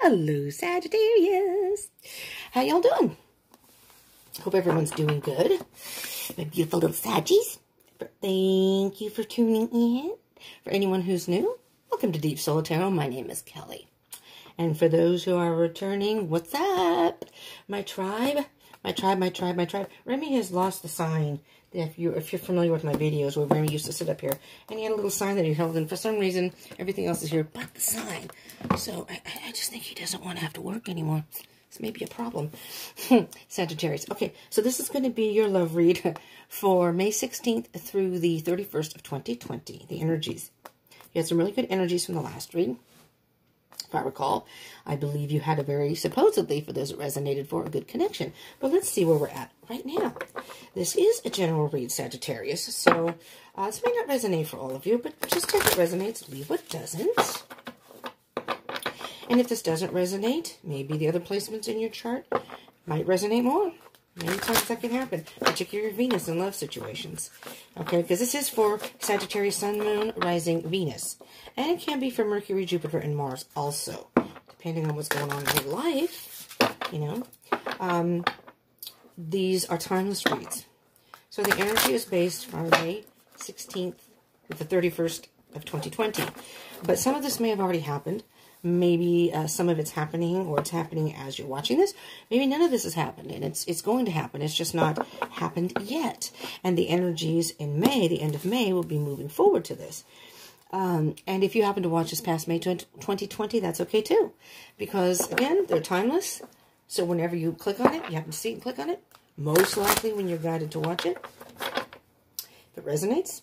Hello, Sagittarius. How y'all doing? Hope everyone's doing good. My beautiful little Saggies. Thank you for tuning in. For anyone who's new, welcome to Deepsoul Tarot. My name is Kelly. And for those who are returning, what's up? My tribe, my tribe, my tribe, my tribe. Remy has lost the sign. If you're familiar with my videos, where Remy used to sit up here, and he had a little sign that he held, and for some reason, everything else is here but the sign. So, I just think he doesn't want to have to work anymore. This may be a problem. Sagittarius. Okay, so this is going to be your love read for May 16th through the 31st of 2020, the energies. You had some really good energies from the last read. If I recall, I believe you had a very, supposedly, for those that resonated for, a good connection. But let's see where we're at right now. This is a general read, Sagittarius, so this may not resonate for all of you, but just if it resonates, leave what doesn't. And if this doesn't resonate, maybe the other placements in your chart might resonate more. Many times that can happen, particularly Venus in love situations. Okay, because this is for Sagittarius, Sun, Moon, Rising, Venus. And it can be for Mercury, Jupiter, and Mars also, depending on what's going on in your life, you know. These are timeless reads. So the energy is based on May 16th to the 31st of 2020. But some of this may have already happened. Maybe some of it's happening, or it's happening as you're watching this. Maybe none of this has happened, and it's going to happen. It's just not happened yet. And the energies in May, the end of May, will be moving forward to this. And if you happen to watch this past May 2020, that's okay too. Because, again, they're timeless. So whenever you click on it, you happen to see it and click on it. Most likely when you're guided to watch it, if it resonates,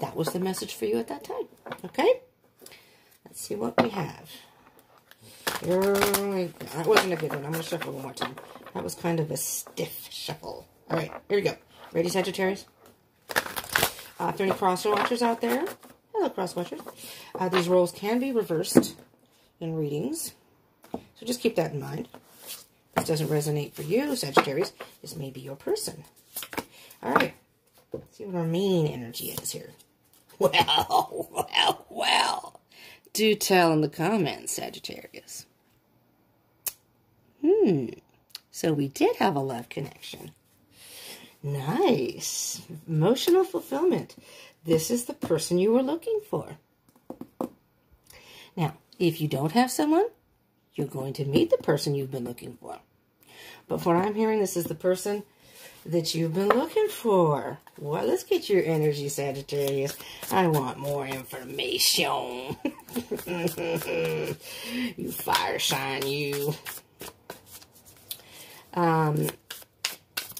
that was the message for you at that time. Okay? Let's see what we have. That wasn't a good one. I'm going to shuffle one more time. That was kind of a stiff shuffle. All right, here we go. Ready, Sagittarius? If there are any cross-watchers out there, hello, cross-watchers. These roles can be reversed in readings, so just keep that in mind. If this doesn't resonate for you, Sagittarius, this may be your person. All right, let's see what our main energy is here. Wow, wow, wow. Do tell in the comments, Sagittarius. So we did have a love connection. Nice. Emotional fulfillment. This is the person you were looking for. Now, if you don't have someone, you're going to meet the person you've been looking for. But from what I'm hearing, this is the person that you've been looking for. Well, let's get your energy, Sagittarius. I want more information. You fire shine, you.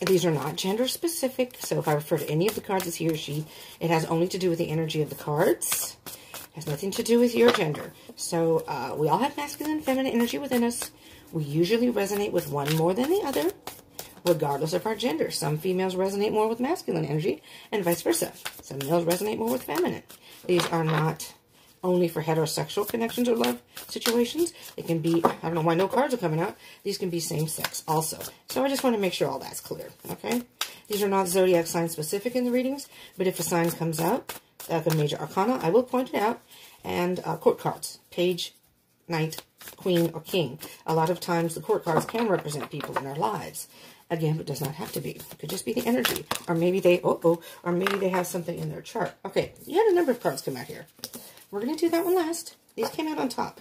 These are not gender specific, so if I refer to any of the cards as he or she, it has only to do with the energy of the cards. It has nothing to do with your gender. So we all have masculine and feminine energy within us. We usually resonate with one more than the other, regardless of our gender. Some females resonate more with masculine energy, and vice versa. Some males resonate more with feminine. These are not only for heterosexual connections or love situations. It can be, I don't know why no cards are coming out. These can be same-sex also. So I just want to make sure all that's clear, okay? These are not zodiac sign specific in the readings, but if a sign comes out, like a major arcana, I will point it out. And court cards, page, knight, queen, or king. A lot of times the court cards can represent people in our lives. Again, it does not have to be. It could just be the energy. Or maybe they, or maybe they have something in their chart. Okay, you had a number of cards come out here. We're going to do that one last. These came out on top.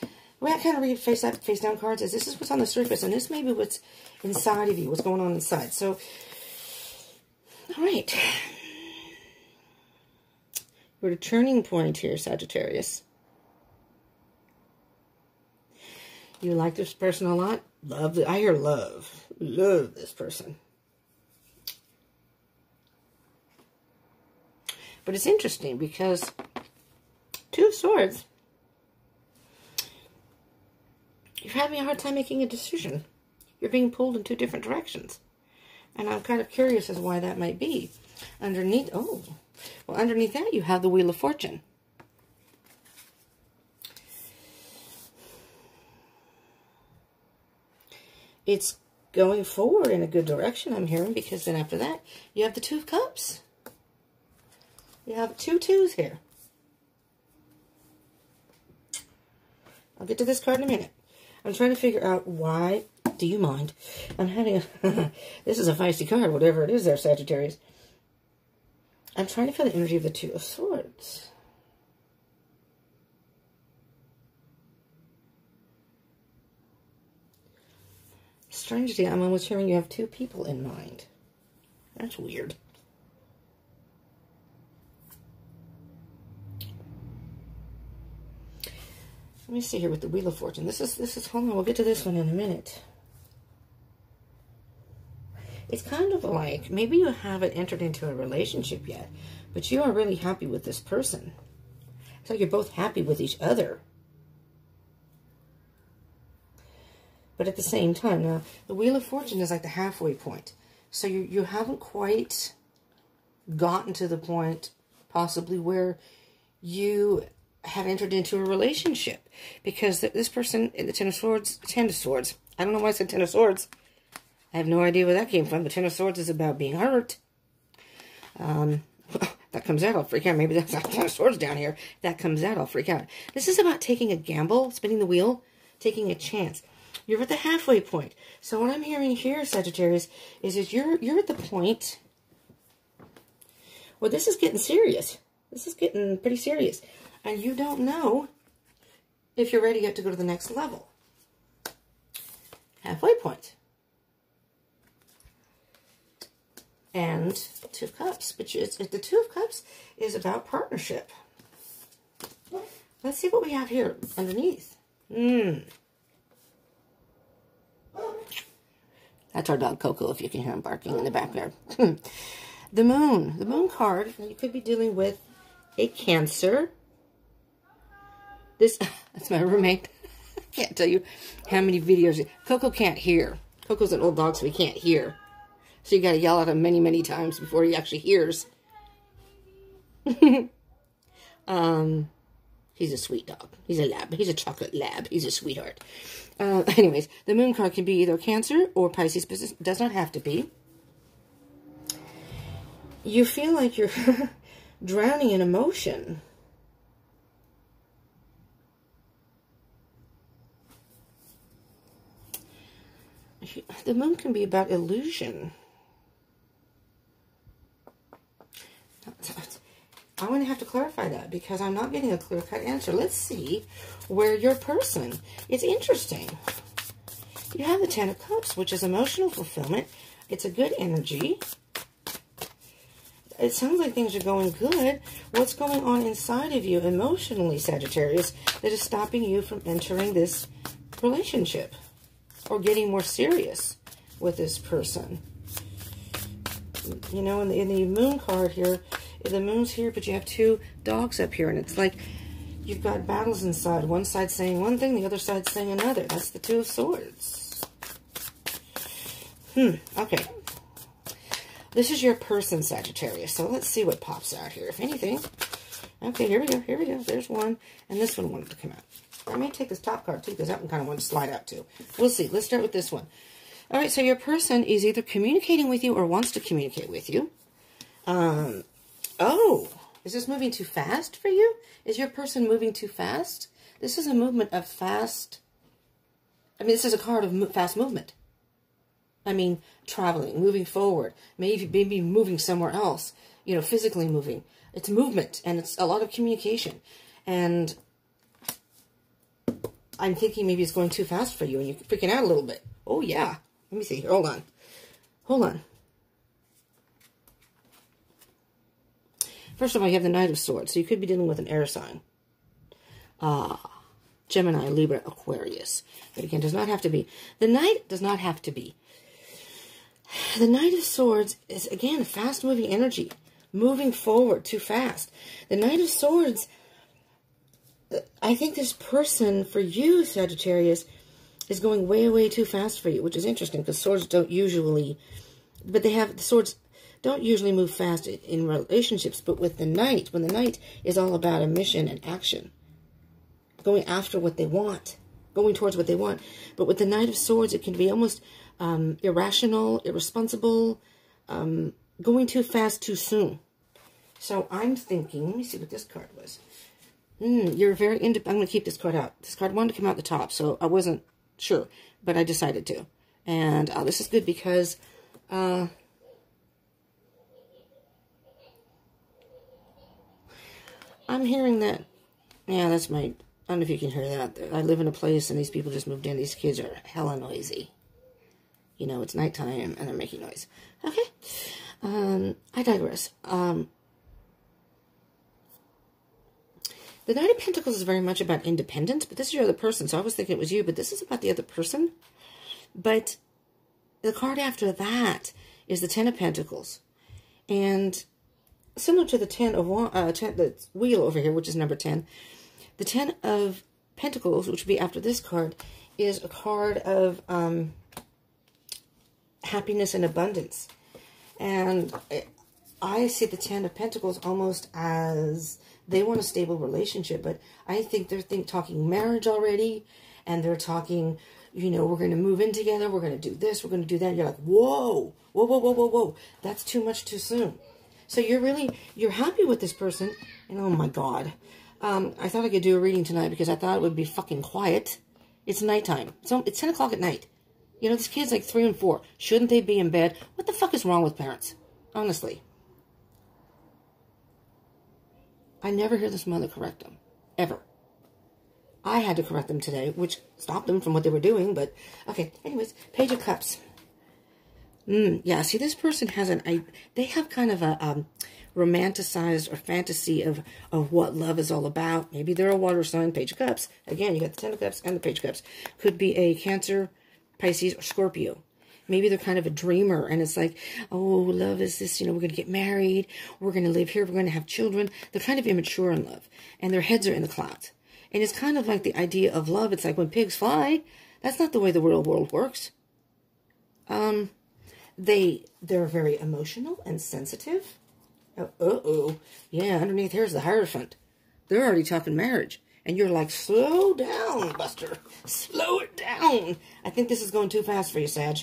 The way I kind of read face up, face down cards is this is what's on the surface, and this may be what's inside of you, what's going on inside. So, all right. We're at a turning point here, Sagittarius. You like this person a lot? Love it. I hear love. Love this person. But it's interesting because Two of Swords. You're having a hard time making a decision. You're being pulled in two different directions. And I'm kind of curious as why that might be. Underneath, underneath that you have the Wheel of Fortune. It's going forward in a good direction, I'm hearing, because then after that, you have the Two of Cups. You have two twos here. I'll get to this card in a minute. I'm trying to figure out why. Do you mind? I'm having a... This is a feisty card, whatever it is there, Sagittarius. I'm trying to feel the energy of the Two of Swords. Strangely, I'm almost hearing you have two people in mind. That's weird. Let me see here with the Wheel of Fortune. This is hold on, we'll get to this one in a minute. It's kind of like maybe you haven't entered into a relationship yet, but you are really happy with this person. It's like you're both happy with each other. But at the same time, now the Wheel of Fortune is like the halfway point. So you haven't quite gotten to the point possibly where you have entered into a relationship, because this person in the Ten of Swords, I don't know why I said Ten of Swords. I have no idea where that came from. The Ten of Swords is about being hurt. That comes out, I'll freak out. Maybe that's not Ten of Swords down here. That comes out, I'll freak out. This is about taking a gamble, spinning the wheel, taking a chance. You're at the halfway point. So what I'm hearing here, Sagittarius, is that you're at the point where this is getting serious. This is getting pretty serious. And you don't know if you're ready yet to go to the next level. Halfway point. And Two of Cups. But the Two of Cups is about partnership. Let's see what we have here underneath. That's our dog Coco, if you can hear him barking in the backyard. The Moon. The Moon card. You could be dealing with a Cancer. That's my roommate. I can't tell you how many videos. Coco can't hear. Coco's an old dog, so he can't hear. So you got to yell at him many, many times before he actually hears. He's a sweet dog. He's a lab. He's a chocolate lab. He's a sweetheart. Anyways, the Moon card can be either Cancer or Pisces, but it does not have to be. You feel like you're drowning in emotion. The Moon can be about illusion. I'm going to have to clarify that because I'm not getting a clear-cut answer. Let's see where your person. It's interesting. You have the Ten of Cups, which is emotional fulfillment. It's a good energy. It sounds like things are going good. What's going on inside of you emotionally, Sagittarius, that is stopping you from entering this relationship or getting more serious with this person? You know, in the Moon card here, the Moon's here, but you have two dogs up here, and it's like you've got battles inside. One side saying one thing, the other side saying another. That's the Two of Swords. Okay. This is your person, Sagittarius. So let's see what pops out here, if anything. Okay, here we go. Here we go. There's one, and this one wanted to come out. I may take this top card, too, because that one kind of wanted to slide out, too. We'll see. Let's start with this one. All right, so your person is either communicating with you or wants to communicate with you. Oh, is this moving too fast for you? Is your person moving too fast? This is a movement of fast. I mean, this is a card of fast movement. I mean, traveling, moving forward, maybe moving somewhere else, you know, physically moving. It's movement, and it's a lot of communication. And I'm thinking maybe it's going too fast for you, and you're freaking out a little bit. Oh, yeah. Let me see. Hold on. Hold on. First of all, you have the Knight of Swords, so you could be dealing with an air sign. Gemini, Libra, Aquarius. But again, does not have to be. The Knight does not have to be. The Knight of Swords is, again, fast-moving energy. Moving forward too fast. The Knight of Swords, I think this person, for you, Sagittarius, is going way, way too fast for you, which is interesting, because swords don't usually... But they have... The swords don't usually move fast in relationships, but with the Knight, when the Knight is all about a mission and action, going after what they want, going towards what they want. But with the Knight of Swords, it can be almost irrational, irresponsible, going too fast too soon. So I'm thinking, let me see what this card was. You're very independent. I'm going to keep this card out. This card wanted to come out the top, so I wasn't sure, but I decided to. And this is good because I'm hearing that. Yeah, that's my... I don't know if you can hear that. I live in a place and these people just moved in. These kids are hella noisy. You know, it's nighttime and they're making noise. Okay. I digress. The Knight of Pentacles is very much about independence, but this is your other person, so I was thinking it was you, but this is about the other person. But the card after that is the Ten of Pentacles. And similar to the the wheel over here, which is number 10, the Ten of Pentacles, which would be after this card, is a card of happiness and abundance. And I see the Ten of Pentacles almost as... They want a stable relationship, but I think they're talking marriage already, and they're talking, you know, we're going to move in together, we're going to do this, we're going to do that. And you're like, whoa, whoa, whoa, whoa, whoa, whoa. That's too much too soon. So you're happy with this person, and oh my God. I thought I could do a reading tonight because I thought it would be fucking quiet. It's nighttime. So it's 10 o'clock at night. You know, this kid's like 3 and 4. Shouldn't they be in bed? What the fuck is wrong with parents? Honestly. I never hear this mother correct them, ever. I had to correct them today, which stopped them from what they were doing, but, okay, anyways, Page of Cups. Yeah, see, this person has they have kind of a romanticized or fantasy of what love is all about. Maybe they're a water sign, Page of Cups. Again, you got the Ten of Cups and the Page of Cups. Could be a Cancer, Pisces, or Scorpio. Maybe they're kind of a dreamer, and it's like, oh, love is this, you know, we're going to get married, we're going to live here, we're going to have children. They're kind of immature in love, and their heads are in the clouds. And it's kind of like the idea of love. It's like when pigs fly. That's not the way the real world works. They're very emotional and sensitive. Uh-oh. Yeah, underneath here's the Hierophant. They're already talking marriage. And you're like, slow down, Buster. Slow it down. I think this is going too fast for you, Sag.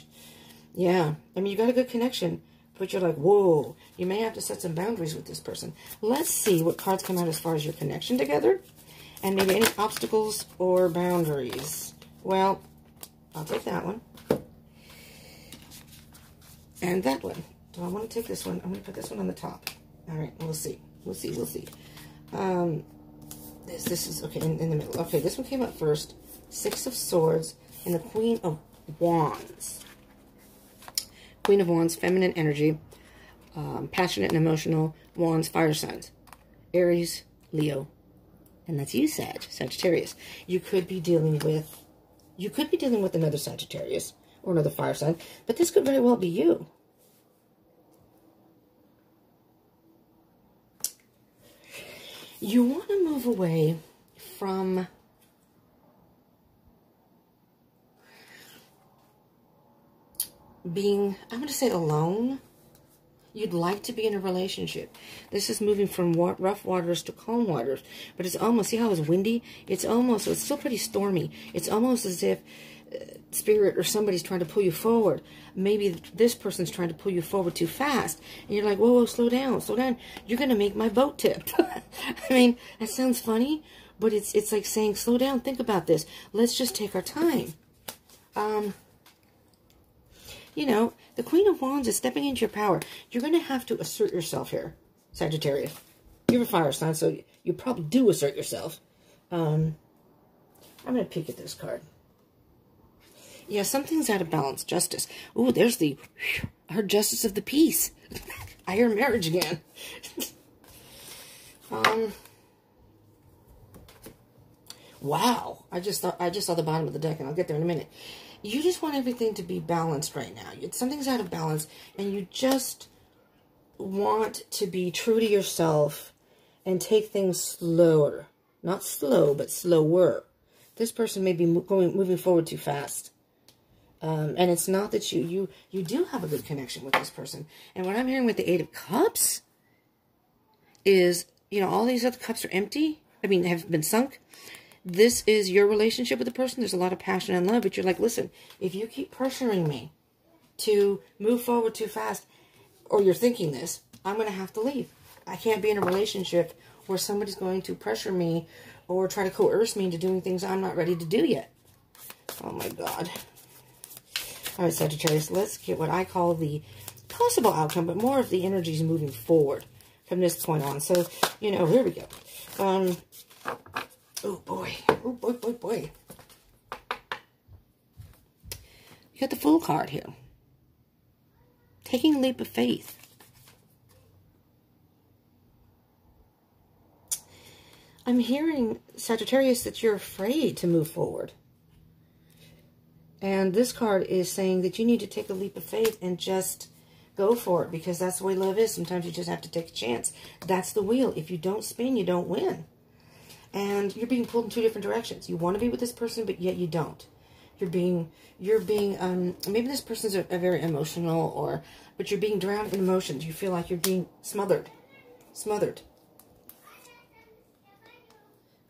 Yeah, I mean, you got a good connection, but you're like, whoa, you may have to set some boundaries with this person. Let's see what cards come out as far as your connection together, and maybe any obstacles or boundaries. Well, I'll take that one. And that one. Do I want to take this one? I'm going to put this one on the top. All right, we'll see. We'll see, we'll see. This is, okay, in the middle. Okay, this one came up first. Six of Swords and the Queen of Wands. Queen of Wands, feminine energy, passionate and emotional. Wands, fire signs, Aries, Leo, and that's you, Sagittarius. You could be dealing with another Sagittarius or another fire sign, but this could very well be you. You want to move away from being, I'm going to say, alone. You'd like to be in a relationship. This is moving from rough waters to calm waters, but it's almost, see how it's windy? It's still pretty stormy. It's almost as if spirit or somebody's trying to pull you forward. Maybe this person's trying to pull you forward too fast, and you're like, whoa, whoa, slow down, slow down. You're going to make my boat tip. I mean, that sounds funny, but it's like saying, slow down, think about this. Let's just take our time. You know, the Queen of Wands is stepping into your power. You're going to have to assert yourself here, Sagittarius. You're a fire sign, so you probably do assert yourself. I'm going to peek at this card. Yeah, something's out of balance. Justice. Ooh, there's the... I heard justice of the peace. I hear marriage again. Wow. I just saw the bottom of the deck, and I'll get there in a minute. You just want everything to be balanced right now. Something's out of balance, and you just want to be true to yourself and take things slower. Not slow, but slower. This person may be moving forward too fast. And it's not that you do have a good connection with this person. And what I'm hearing with the Eight of Cups is, you know, all these other cups are empty. I mean, they have been sunk. This is your relationship with the person. There's a lot of passion and love, but you're like, listen, if you keep pressuring me to move forward too fast, or you're thinking this, I'm going to have to leave. I can't be in a relationship or somebody's going to pressure me or try to coerce me into doing things I'm not ready to do yet. Oh my God. All right, Sagittarius, let's get what I call the possible outcome, but more of the energies moving forward from this point on. So, you know, here we go. Oh boy. Oh boy, boy, boy. You got the Fool card here. Taking a leap of faith. I'm hearing, Sagittarius, that you're afraid to move forward. And this card is saying that you need to take a leap of faith and just go for it, because that's the way love is. Sometimes you just have to take a chance. That's the wheel. If you don't spin, you don't win. And you're being pulled in two different directions. You want to be with this person, but yet you don't. You're being, maybe this person's a very emotional, but you're being drowned in emotions. You feel like you're being smothered.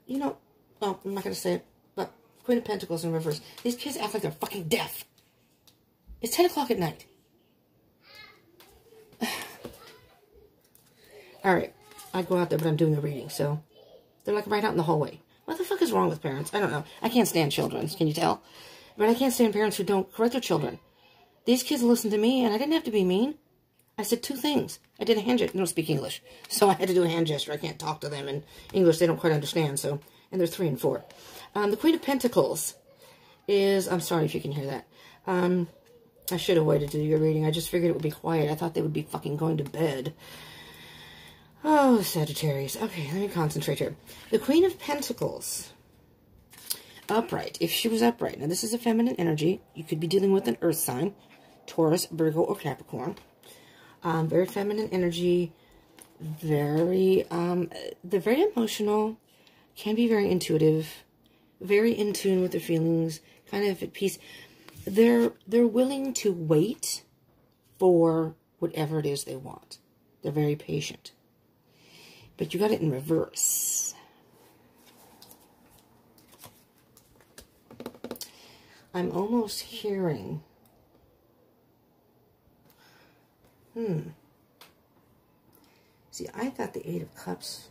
You know, well, I'm not going to say it, but Queen of Pentacles in reverse. These kids act like they're fucking deaf. It's 10 o'clock at night. All right. I go out there, but I'm doing a reading, so they're like right out in the hallway. What the fuck is wrong with parents? I don't know. I can't stand children. Can you tell? But I can't stand parents who don't correct their children. These kids listened to me, and I didn't have to be mean. I said two things. I did a hand gesture. They don't speak English, so I had to do a hand gesture. I can't talk to them in English. They don't quite understand, so, and they're 3 and 4. The Queen of Pentacles is, I'm sorry if you can hear that. I should have waited to do your reading. I just figured it would be quiet. I thought they would be fucking going to bed. Oh, Sagittarius. Okay, let me concentrate here. The Queen of Pentacles. Upright. If she was upright. Now, this is a feminine energy. You could be dealing with an earth sign. Taurus, Virgo, or Capricorn. Very feminine energy. They're very emotional. Can be very intuitive. Very in tune with their feelings. Kind of at peace. They're willing to wait for whatever it is they want. They're very patient. But you got it in reverse. I'm almost hearing. See, I thought the 8 of Cups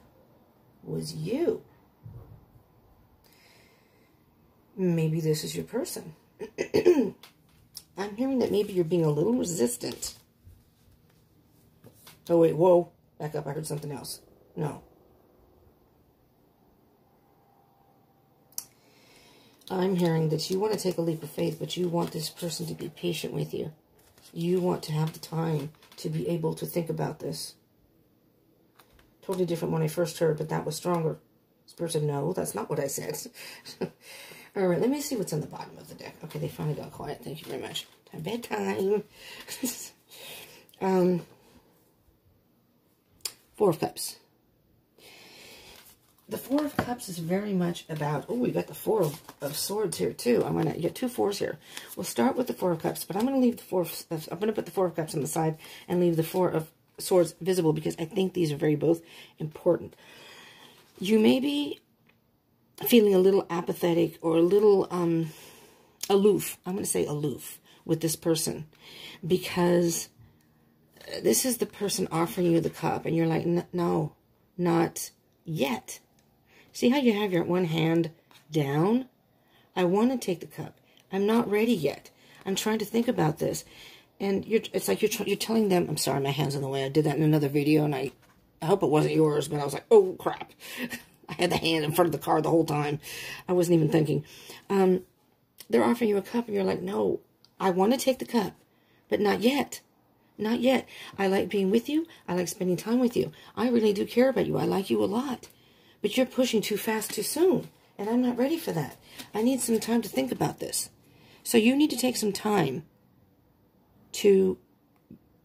was you. Maybe this is your person. I'm hearing that maybe you're being a little resistant. Oh, wait, whoa. Back up, I heard something else. No. I'm hearing that you want to take a leap of faith, but you want this person to be patient with you. You want to have the time to be able to think about this. Totally different when I first heard, but that was stronger. This person, no, that's not what I said. All right, let me see what's on the bottom of the deck. Okay, they finally got quiet. Thank you very much. Bedtime. 4 of Cups. The 4 of Cups is very much about... Oh, we got the 4 of Swords here, too. I'm going to get 2 4s here. We'll start with the 4 of Cups, but I'm going to leave the 4 of... I'm going to put the 4 of Cups on the side and leave the 4 of Swords visible, because I think these are very both important. You may be feeling a little apathetic or a little aloof. I'm going to say aloof with this person, because this is the person offering you the cup, and you're like, no, not yet. See how you have your one hand down? I want to take the cup. I'm not ready yet. I'm trying to think about this. And it's like you're telling them, I'm sorry, my hand's in the way. I did that in another video, and I hope it wasn't yours, but I was like, oh, crap. I had the hand in front of the car the whole time. I wasn't even thinking. They're offering you a cup, and you're like, no, I want to take the cup, but not yet. Not yet. I like being with you. I like spending time with you. I really do care about you. I like you a lot. But you're pushing too fast too soon, and I'm not ready for that. I need some time to think about this. So you need to take some time to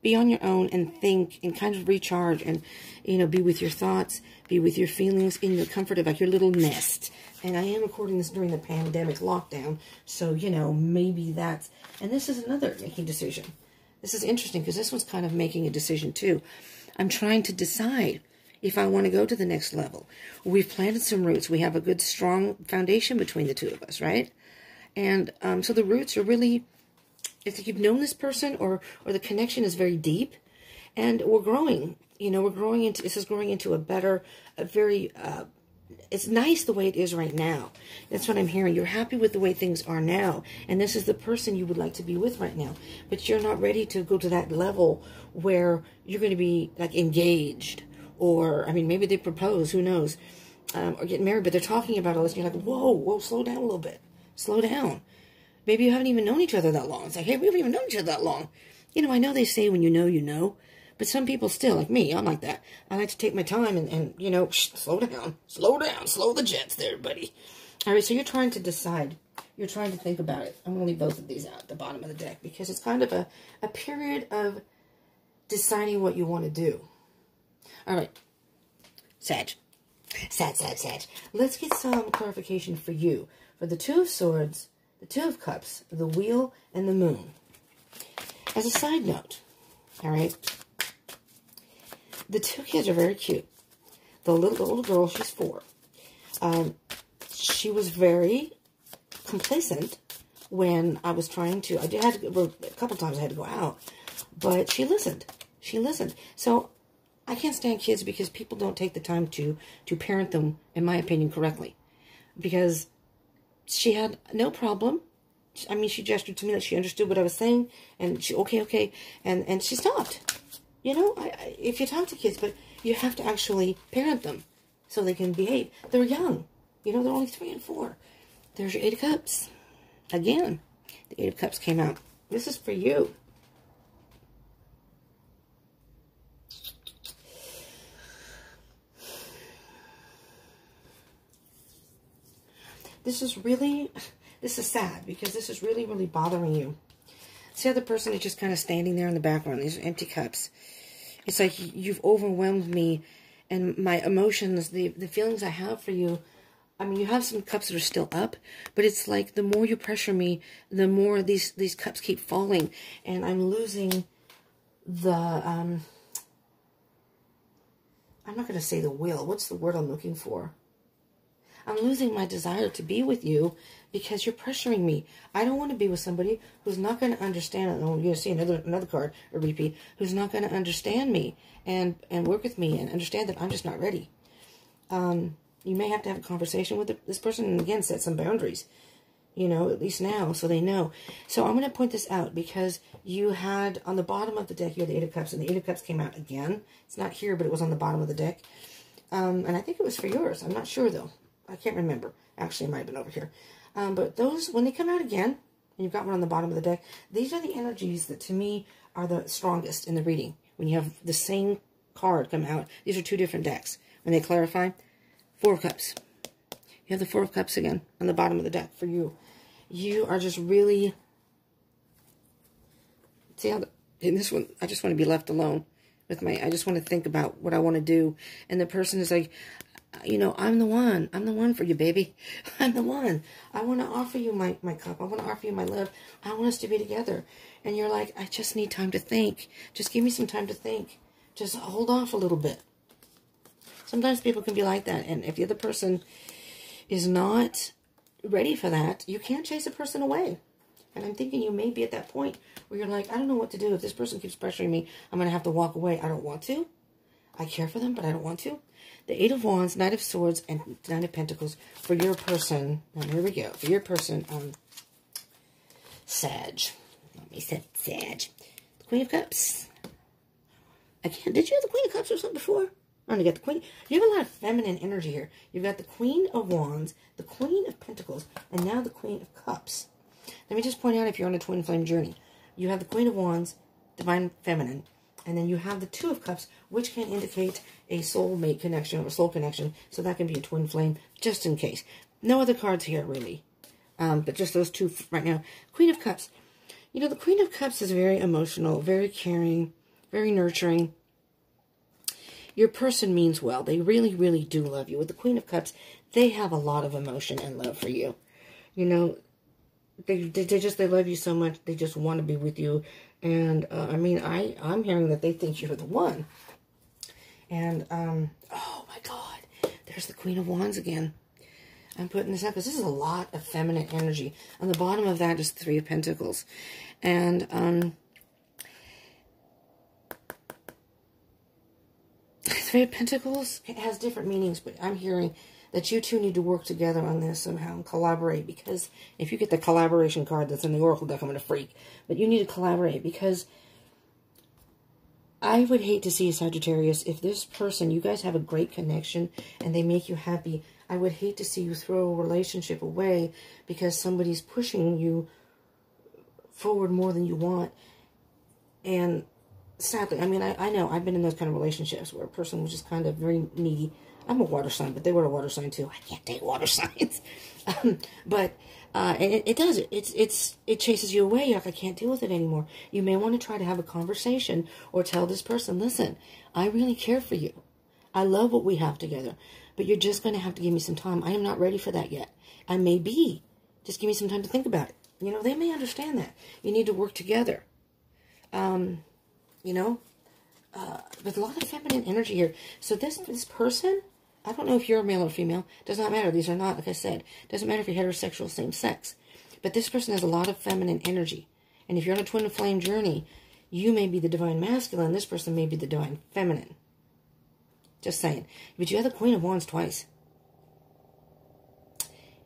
be on your own and think and kind of recharge and, you know, be with your thoughts, be with your feelings in your comfort about your little nest. And I am recording this during the pandemic lockdown, so, you know, maybe that's... And this is another making decision. This is interesting because this one's kind of making a decision too. I'm trying to decide if I want to go to the next level. We've planted some roots. We have a good, strong foundation between the two of us, right? And so the roots are really, if you've known this person or the connection is very deep, and we're growing You know, we're growing into, this is growing into a better, a very, it's nice the way it is right now. That's what I'm hearing. You're happy with the way things are now. And this is the person you would like to be with right now. But you're not ready to go to that level where you're going to be, like, engaged. Or, I mean, maybe they propose, who knows. Or get married, but they're talking about all this. And you're like, whoa, whoa, slow down a little bit. Slow down. Maybe you haven't even known each other that long. It's like, hey, we haven't even known each other that long. You know, I know they say when you know, you know. But some people still, like me, I'm like that. I like to take my time and you know, slow down. Slow down. Slow the jets there, buddy. All right, so you're trying to decide. You're trying to think about it. I'm going to leave both of these out at the bottom of the deck because it's kind of a period of deciding what you want to do. All right. Sag. Sag, Sag, Sag. Let's get some clarification for you. For the Two of Swords, the Two of Cups, the Wheel, and the Moon. As a side note, all right, the two kids are very cute. The little girl, she's 4. She was very complacent when I was trying to. I did have to, well, a couple times I had to go out, but she listened. She listened. So I can't stand kids because people don't take the time to parent them, in my opinion, correctly. Because she had no problem. I mean, she gestured to me that she understood what I was saying, and she okay, and she stopped. You know, if you talk to kids, but you have to actually parent them so they can behave. They're young. You know, they're only 3 and 4. There's your 8 of Cups. Again, the 8 of Cups came out. This is for you. This is sad because this is really, really bothering you. See how the person is just kind of standing there in the background. These are empty cups. It's like you've overwhelmed me and my emotions, the feelings I have for you. I mean, you have some cups that are still up, but it's like the more you pressure me, the more these cups keep falling. And I'm losing the, I'm not going to say the will. What's the word I'm looking for? I'm losing my desire to be with you because you're pressuring me. I don't want to be with somebody who's not going to understand. And you're going to see another card, a repeat, who's not going to understand me and work with me and understand that I'm just not ready. You may have to have a conversation with this person and, again, set some boundaries, you know, at least now so they know. So I'm going to point this out because you had, on the bottom of the deck, you had the 8 of Cups, and the 8 of Cups came out again. It's not here, but it was on the bottom of the deck. And I think it was for yours. I'm not sure, though. I can't remember. Actually, it might have been over here. But those, when they come out again, and you've got one on the bottom of the deck, these are the energies that, to me, are the strongest in the reading. When you have the same card come out, these are two different decks. When they clarify, 4 of Cups. You have the 4 of Cups again on the bottom of the deck for you. You are just really... See how, in this one, I just want to be left alone with my... I just want to think about what I want to do. And the person is like... You know, I'm the one. I'm the one for you, baby. I'm the one. I want to offer you my cup. I want to offer you my love. I want us to be together. And you're like, I just need time to think. Just give me some time to think. Just hold off a little bit. Sometimes people can be like that. And if the other person is not ready for that, you can't chase a person away. And I'm thinking you may be at that point where you're like, I don't know what to do. If this person keeps pressuring me, I'm going to have to walk away. I don't want to. I care for them, but I don't want to. The 8 of Wands, Knight of Swords, and Nine of Pentacles for your person. And here we go. For your person, Sag. Let me set Sag. The Queen of Cups. Again, did you have the Queen of Cups or something before? I'm going to get the Queen. You have a lot of feminine energy here. You've got the Queen of Wands, the Queen of Pentacles, and now the Queen of Cups. Let me just point out, if you're on a twin flame journey, you have the Queen of Wands, Divine Feminine. And then you have the 2 of Cups, which can indicate a soulmate connection or soul connection. So that can be a twin flame, just in case. No other cards here, really. But just those two right now. Queen of Cups. You know, the Queen of Cups is very emotional, very caring, very nurturing. Your person means well. They really, really do love you. With the Queen of Cups, they have a lot of emotion and love for you. You know, they love you so much. They just want to be with you. And, I mean, I'm hearing that they think you're the one. And, oh my God, there's the Queen of Wands again. I'm putting this out because this is a lot of feminine energy. On the bottom of that is the 3 of Pentacles. And, Three of Pentacles, it has different meanings, but I'm hearing that you two need to work together on this somehow and collaborate, because if you get the collaboration card that's in the Oracle deck, I'm going to freak. But you need to collaborate, because I would hate to see, Sagittarius, if this person, you guys have a great connection and they make you happy, I would hate to see you throw a relationship away because somebody's pushing you forward more than you want. And sadly, I mean, I know I've been in those kind of relationships where a person was just kind of very needy. I'm a water sign, but they were a water sign too. I can't date water signs. And it does it. It chases you away. You're like, I can't deal with it anymore. You may want to try to have a conversation or tell this person, listen, I really care for you. I love what we have together, but you're just going to have to give me some time. I am not ready for that yet. I may be. Just give me some time to think about it. You know, they may understand that. You need to work together. You know, with a lot of feminine energy here. So this person, I don't know if you're male or female. Does not matter. These are not, like I said, doesn't matter if you're heterosexual, same sex. But this person has a lot of feminine energy. And if you're on a twin flame journey, you may be the divine masculine. This person may be the divine feminine. Just saying. But you have the Queen of Wands twice.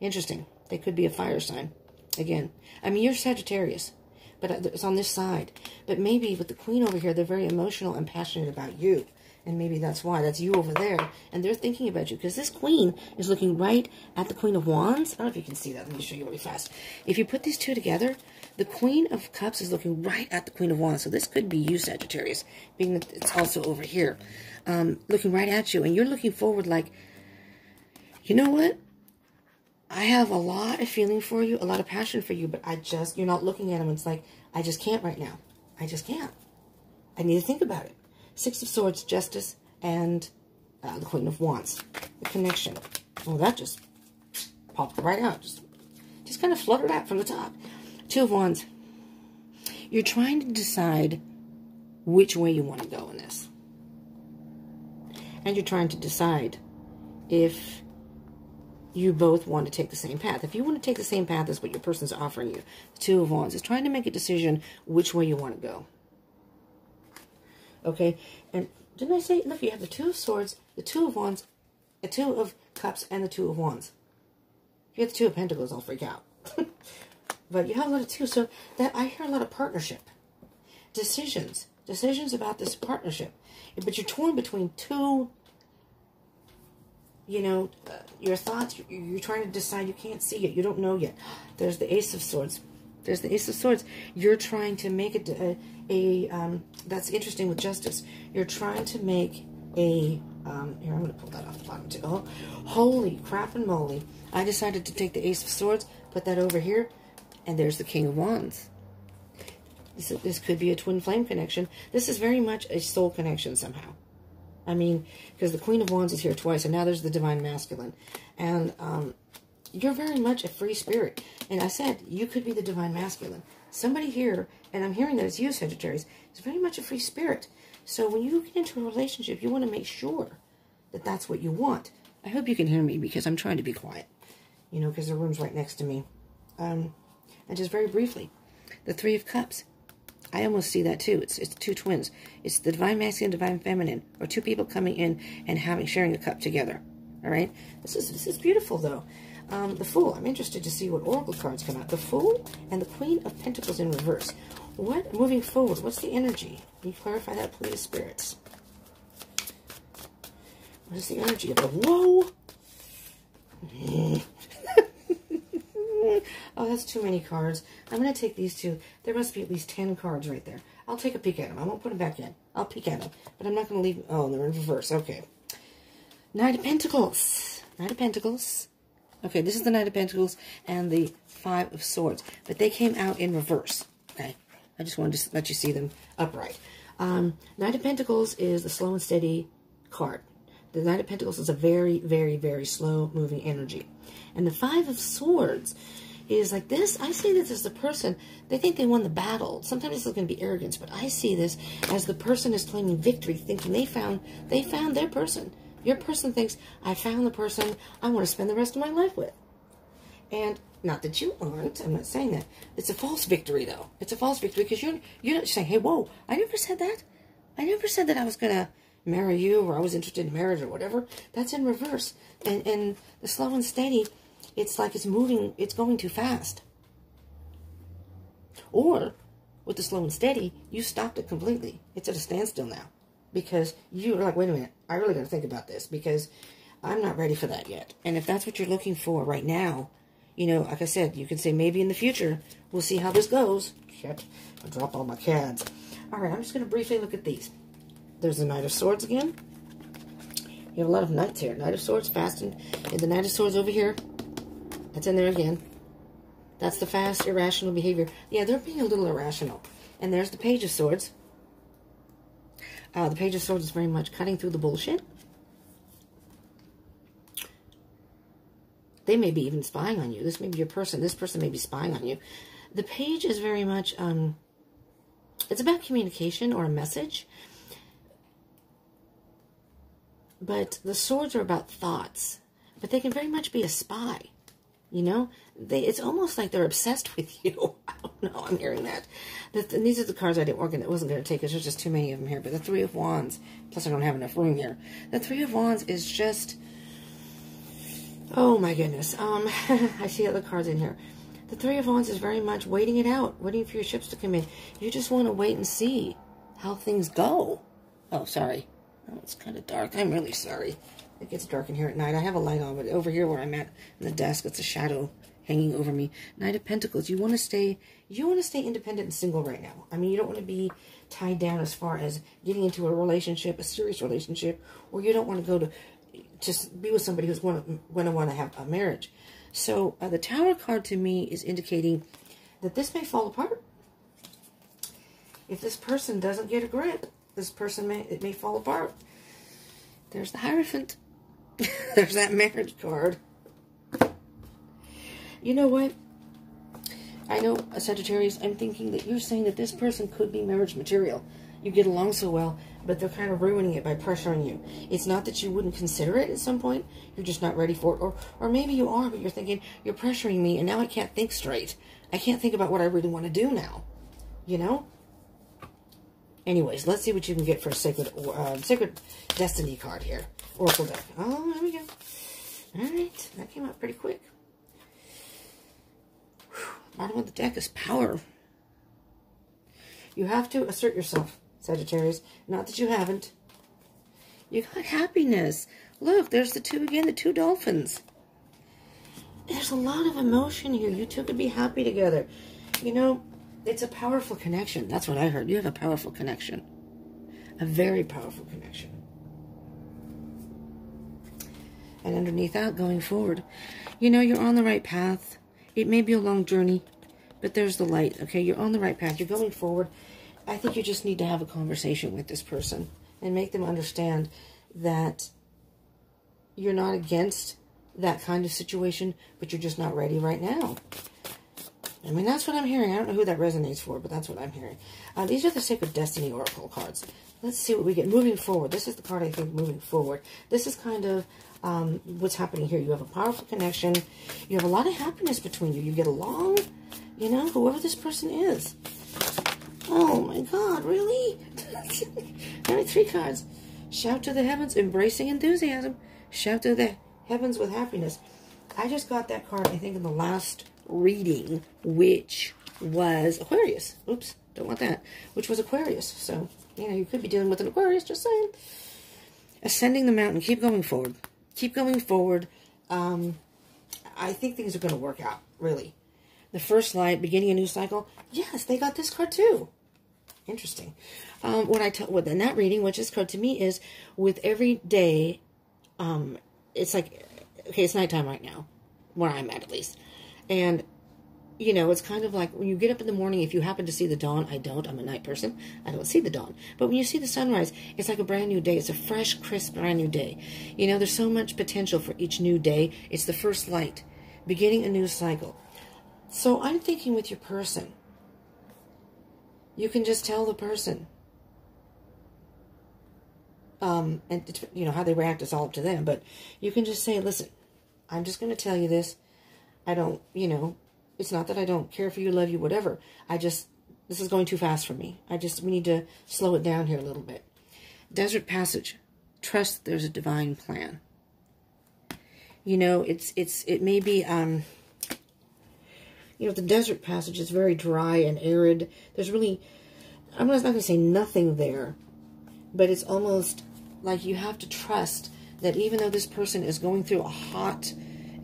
Interesting. They could be a fire sign. Again. I mean, you're Sagittarius. But it's on this side. But maybe with the Queen over here, they're very emotional and passionate about you. And maybe that's why. That's you over there. And they're thinking about you. Because this Queen is looking right at the Queen of Wands. I don't know if you can see that. Let me show you really fast. If you put these two together, the Queen of Cups is looking right at the Queen of Wands. So this could be you, Sagittarius, being that it's also over here. Looking right at you. And you're looking forward like, you know what? I have a lot of feeling for you, a lot of passion for you, but you're not looking at them. It's like, I just can't right now. I just can't. I need to think about it. Six of Swords, Justice, and the Queen of Wands. The connection. Well, that just popped right out. Just kind of fluttered out from the top. Two of Wands. You're trying to decide which way you want to go in this. And you're trying to decide if you both want to take the same path. If you want to take the same path as what your person's offering you, the Two of Wands is trying to make a decision which way you want to go. Okay, and didn't I say, look, you have the Two of Swords, the Two of Wands, the Two of Cups, and the Two of Wands. If you have the Two of Pentacles, I'll freak out. But you have a lot of two, so that I hear a lot of partnership. Decisions about this partnership. But you're torn between two. You know, your thoughts, you're trying to decide, you can't see it, you don't know yet. There's the Ace of Swords. There's the Ace of Swords. You're trying to make that's interesting with Justice. You're trying to make a, here, I'm going to pull that off the bottom too. Oh, holy crap and moly. I decided to take the Ace of Swords, put that over here, and there's the King of Wands. This could be a twin flame connection. This is very much a soul connection somehow. I mean, because the Queen of Wands is here twice, and now there's the Divine Masculine. And you're very much a free spirit. And I said, you could be the Divine Masculine. Somebody here, and I'm hearing that it's you, Sagittarius, is very much a free spirit. So when you get into a relationship, you want to make sure that that's what you want. I hope you can hear me, because I'm trying to be quiet. You know, because the room's right next to me. And just very briefly, the Three of Cups. I almost see that too. It's two twins. It's the Divine Masculine, Divine Feminine, or two people coming in and sharing a cup together. All right. This is beautiful though. The Fool. I'm interested to see what Oracle cards come out. The Fool and the Queen of Pentacles in reverse. What moving forward? What's the energy? Can you clarify that, please, spirits? What is the energy of the whoa? Oh, that's too many cards. I'm going to take these two. There must be at least 10 cards right there. I'll take a peek at them. I won't put them back in. I'll peek at them. But I'm not going to leave them. Oh, they're in reverse. Okay. Knight of Pentacles. Knight of Pentacles. Okay, this is the Knight of Pentacles and the Five of Swords. But they came out in reverse. Okay. I just wanted to let you see them upright. Knight of Pentacles is the slow and steady card. The Knight of Pentacles is a very, very, very slow-moving energy. And the Five of Swords is like this. I see this as the person, they think they won the battle. Sometimes this is going to be arrogance, but I see this as the person is claiming victory, thinking they found their person. Your person thinks, I found the person I want to spend the rest of my life with. And not that you aren't, I'm not saying that. It's a false victory, though. It's a false victory because you're not saying, hey, whoa, I never said that. I never said that I was going to, marry you, or I was interested in marriage, or whatever, that's in reverse. And the slow and steady, it's like it's moving, it's going too fast. Or, with the slow and steady, you stopped it completely. It's at a standstill now. Because you're like, wait a minute, I really got to think about this, because I'm not ready for that yet. And if that's what you're looking for right now, you know, like I said, you can say maybe in the future, we'll see how this goes. Shit, I dropped all my cards. All right, I'm just going to briefly look at these. There's the Knight of Swords again. You have a lot of Knights here. Knight of Swords, fast, and the Knight of Swords over here. That's in there again. That's the fast, irrational behavior. Yeah, they're being a little irrational. And there's the Page of Swords. The Page of Swords is very much cutting through the bullshit. They may be even spying on you. This may be your person. This person may be spying on you. The Page is very much, it's about communication or a message. But the Swords are about thoughts. But they can very much be a spy. You know, it's almost like they're obsessed with you. I don't know. I'm hearing that. And these are the cards I didn't work in. That wasn't going to take us. There's just too many of them here. But the Three of Wands. Plus, I don't have enough room here. The Three of Wands is just... oh, my goodness. I see other cards in here. The Three of Wands is very much waiting it out. Waiting for your ships to come in. You just want to wait and see how things go. Oh, sorry. Oh, it's kind of dark. I'm really sorry. It gets dark in here at night. I have a light on, but over here where I'm at in the desk, it's a shadow hanging over me. Knight of Pentacles. You want to stay independent and single right now. I mean, you don't want to be tied down as far as getting into a relationship, a serious relationship, or you don't want to go to just be with somebody who's going to want to have a marriage. So the Tower card to me is indicating that this may fall apart. If this person doesn't get a grip, this person may fall apart. There's the Hierophant. There's that marriage card. You know what? I know, Sagittarius, I'm thinking that you're saying that this person could be marriage material. You get along so well, but they're kind of ruining it by pressuring you. It's not that you wouldn't consider it at some point. You're just not ready for it. Or maybe you are, but you're thinking, you're pressuring me, and now I can't think straight. I can't think about what I really want to do now. You know? Anyways, let's see what you can get for a Sacred Destiny card here. Oracle deck. Oh, there we go. All right. That came out pretty quick. Whew. Bottom of the deck is power. You have to assert yourself, Sagittarius. Not that you haven't. You got happiness. Look, there's the two again, the two dolphins. There's a lot of emotion here. You two could be happy together. You know, it's a powerful connection. That's what I heard. You have a powerful connection. A very powerful connection. And underneath that, going forward, you know, you're on the right path. It may be a long journey, but there's the light, okay? You're on the right path. You're going forward. I think you just need to have a conversation with this person and make them understand that you're not against that kind of situation, but you're just not ready right now. I mean, that's what I'm hearing. I don't know who that resonates for, but that's what I'm hearing. These are the Sacred Destiny Oracle cards. Let's see what we get. Moving forward. This is the card I think moving forward. This is kind of what's happening here. You have a powerful connection. You have a lot of happiness between you. You get along, you know, whoever this person is. Oh, my God, really? Only three cards. Shout to the heavens, embracing enthusiasm. Shout to the heavens with happiness. I just got that card, I think, in the last reading, which was Aquarius. Oops, don't want that. Which was Aquarius. So, you know, you could be dealing with an Aquarius, just saying. Ascending the mountain. Keep going forward. Keep going forward. I think things are going to work out, really. The first light, beginning a new cycle. Yes, they got this card too. Interesting. What in that reading, what this card to me is, with every day, it's like, okay, it's nighttime right now, where I'm at least. And, you know, it's kind of like when you get up in the morning, if you happen to see the dawn, I don't, I'm a night person, I don't see the dawn. But when you see the sunrise, it's like a brand new day. It's a fresh, crisp, brand new day. You know, there's so much potential for each new day. It's the first light, beginning a new cycle. So I'm thinking with your person, you can just tell the person. And, you know, how they react is all up to them. But you can just say, listen, I'm just going to tell you this. I don't, you know, it's not that I don't care for you, love you, whatever. I just, this is going too fast for me. We need to slow it down here a little bit. Desert Passage. Trust there's a divine plan. You know, it may be, you know, the Desert Passage is very dry and arid. There's really, I'm not going to say nothing there, but it's almost like you have to trust that even though this person is going through a hot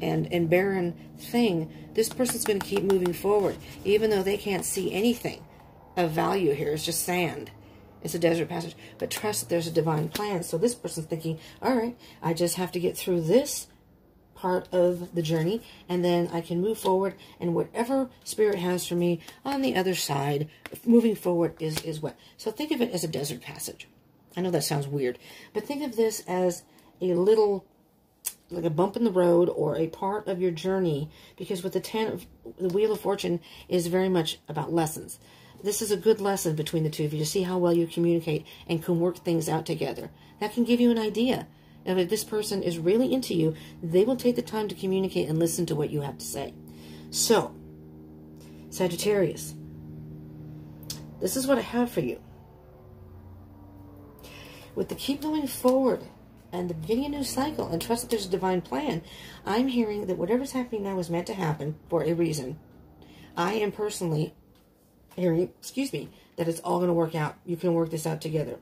and barren thing, this person's going to keep moving forward, even though they can't see anything of value here. It's just sand. It's a desert passage. But trust that there's a divine plan. So this person's thinking, all right, I just have to get through this part of the journey, and then I can move forward, and whatever Spirit has for me on the other side, moving forward is what. So think of it as a desert passage. I know that sounds weird, but think of this as a little, like a bump in the road or a part of your journey, because with the the Wheel of Fortune is very much about lessons. This is a good lesson between the two of you to see how well you communicate and can work things out together. That can give you an idea. And if this person is really into you, they will take the time to communicate and listen to what you have to say. So, Sagittarius, this is what I have for you. With the keep going forward and the beginning of a new cycle and trust that there's a divine plan, I'm hearing that whatever's happening now was meant to happen for a reason. I am personally hearing, excuse me, that it's all going to work out. You can work this out together.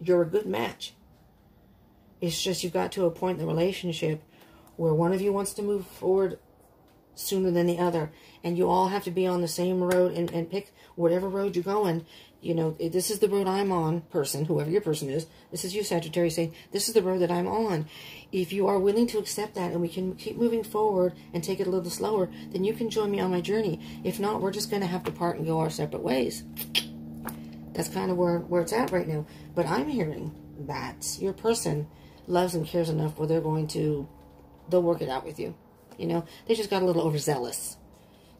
You're a good match. It's just you've got to a point in the relationship where one of you wants to move forward sooner than the other. And you all have to be on the same road and pick whatever road you're going. You know, this is the road I'm on, person, whoever your person is. This is you, Sagittarius, saying, this is the road that I'm on. If you are willing to accept that and we can keep moving forward and take it a little slower, then you can join me on my journey. If not, we're just going to have to part and go our separate ways. That's kind of where it's at right now. But I'm hearing that your person loves and cares enough where they'll work it out with you. You know, they just got a little overzealous.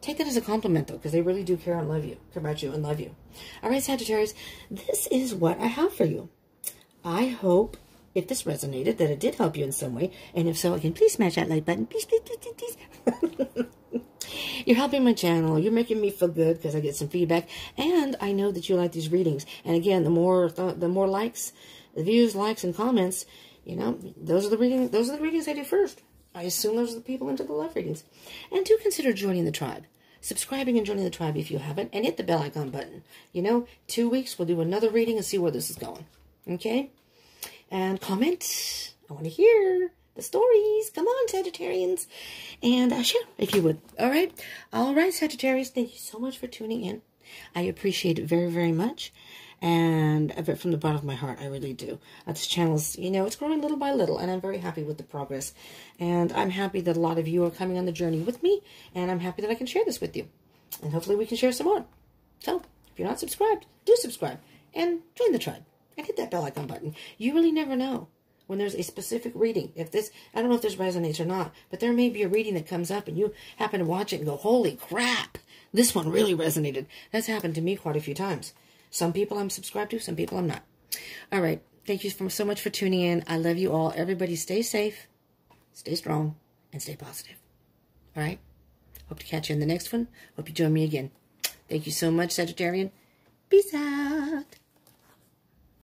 Take that as a compliment, though, because they really do care and love you, care about you and love you. All right, Sagittarius, this is what I have for you. I hope, if this resonated, that it did help you in some way. And if so, again, please smash that like button. Please, please, please, please, please. You're helping my channel. You're making me feel good because I get some feedback. And I know that you like these readings. And again, the more likes, the views, likes, and comments, you know, those are the readings I do first. I assume those are the people into the love readings. And do consider joining the tribe. Subscribing and joining the tribe if you haven't. And hit the bell icon button. You know, 2 weeks we'll do another reading and see where this is going. Okay? And comment. I want to hear the stories. Come on, Sagittarians. And share if you would. All right? All right, Sagittarius. Thank you so much for tuning in. I appreciate it very, very much. And I bet from the bottom of my heart, I really do. This channel's, you know, it's growing little by little, and I'm very happy with the progress. And I'm happy that a lot of you are coming on the journey with me, and I'm happy that I can share this with you. And hopefully we can share some more. So, if you're not subscribed, do subscribe, and join the tribe, and hit that bell icon button. You really never know when there's a specific reading. If this, I don't know if this resonates or not, but there may be a reading that comes up, and you happen to watch it and go, holy crap, this one really resonated. That's happened to me quite a few times. Some people I'm subscribed to, some people I'm not. All right. Thank you so much for tuning in. I love you all. Everybody stay safe, stay strong, and stay positive. All right? Hope to catch you in the next one. Hope you join me again. Thank you so much, Sagittarian. Peace out.